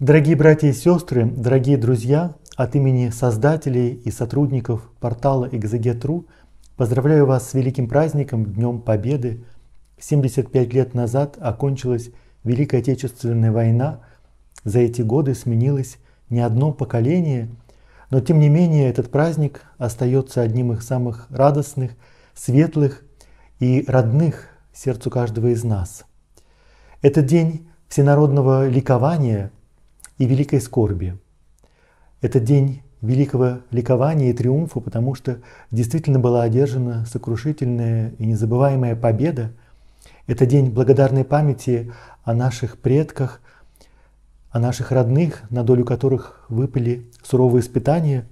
Дорогие братья и сестры, дорогие друзья, от имени создателей и сотрудников портала Экзегет.ру поздравляю вас с великим праздником, Днем Победы. 75 лет назад окончилась Великая Отечественная война. За эти годы сменилось не одно поколение, но тем не менее этот праздник остается одним из самых радостных, светлых и родных сердцу каждого из нас. Это день всенародного ликования и великой скорби. Это день великого ликования и триумфа, потому что действительно была одержана сокрушительная и незабываемая победа. Это день благодарной памяти о наших предках, о наших родных, на долю которых выпали суровые испытания.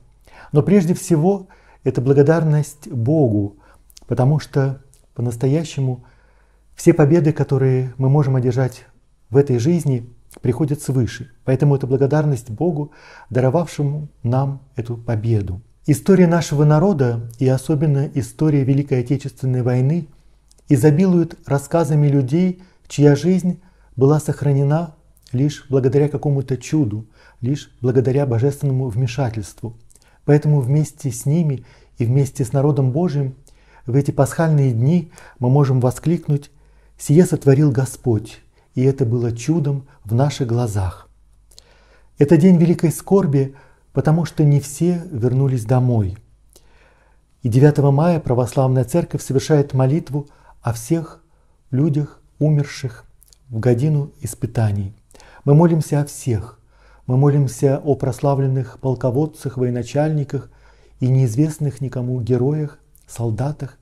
Но прежде всего это благодарность Богу, потому что по-настоящему все победы, которые мы можем одержать в этой жизни, приходят свыше. Поэтому это благодарность Богу, даровавшему нам эту победу. История нашего народа и особенно история Великой Отечественной войны изобилует рассказами людей, чья жизнь была сохранена лишь благодаря какому-то чуду, лишь благодаря божественному вмешательству. Поэтому вместе с ними и вместе с народом Божиим в эти пасхальные дни мы можем воскликнуть: «Сие сотворил Господь, и это было чудом в наших глазах». Это день великой скорби, потому что не все вернулись домой. И 9 мая Православная Церковь совершает молитву о всех людях, умерших в годину испытаний. Мы молимся о всех. Мы молимся о прославленных полководцах, военачальниках и неизвестных никому героях, солдатах.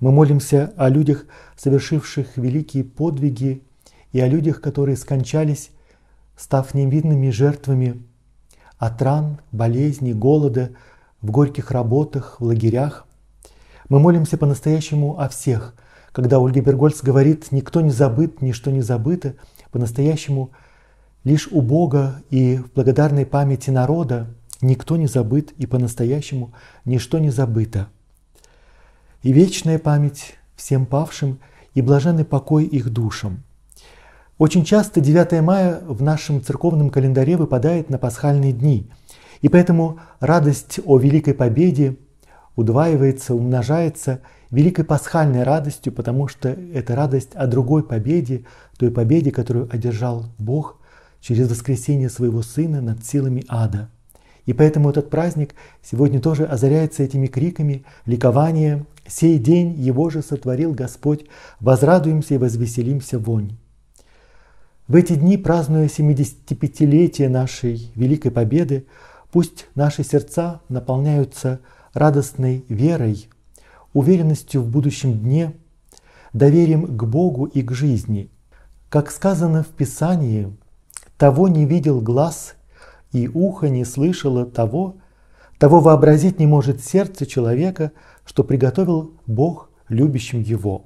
Мы молимся о людях, совершивших великие подвиги, и о людях, которые скончались, став невинными жертвами от ран, болезней, голода, в горьких работах, в лагерях. Мы молимся по-настоящему о всех. Когда Ольга Бергольц говорит: «Никто не забыт, ничто не забыто», по-настоящему лишь у Бога и в благодарной памяти народа никто не забыт, и по-настоящему ничто не забыто. И вечная память всем павшим, и блаженный покой их душам. Очень часто 9 мая в нашем церковном календаре выпадает на пасхальные дни, и поэтому радость о Великой Победе удваивается, умножается великой пасхальной радостью, потому что это радость о другой победе, той победе, которую одержал Бог через воскресение Своего Сына над силами ада. И поэтому этот праздник сегодня тоже озаряется этими криками ликования: «Сей день его же сотворил Господь, возрадуемся и возвеселимся вонь». В эти дни, празднуя 75-летие нашей Великой Победы, пусть наши сердца наполняются радостной верой, уверенностью в будущем дне, доверием к Богу и к жизни. Как сказано в Писании: «Того не видел глаз, и ухо не слышало того, того вообразить не может сердце человека, что приготовил Бог любящим его».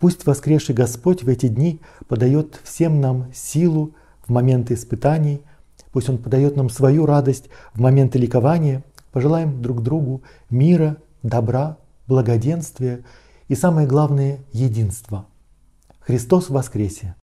Пусть воскресший Господь в эти дни подает всем нам силу в моменты испытаний, пусть Он подает нам свою радость в моменты ликования. Пожелаем друг другу мира, добра, благоденствия и, самое главное, единства. Христос воскресе!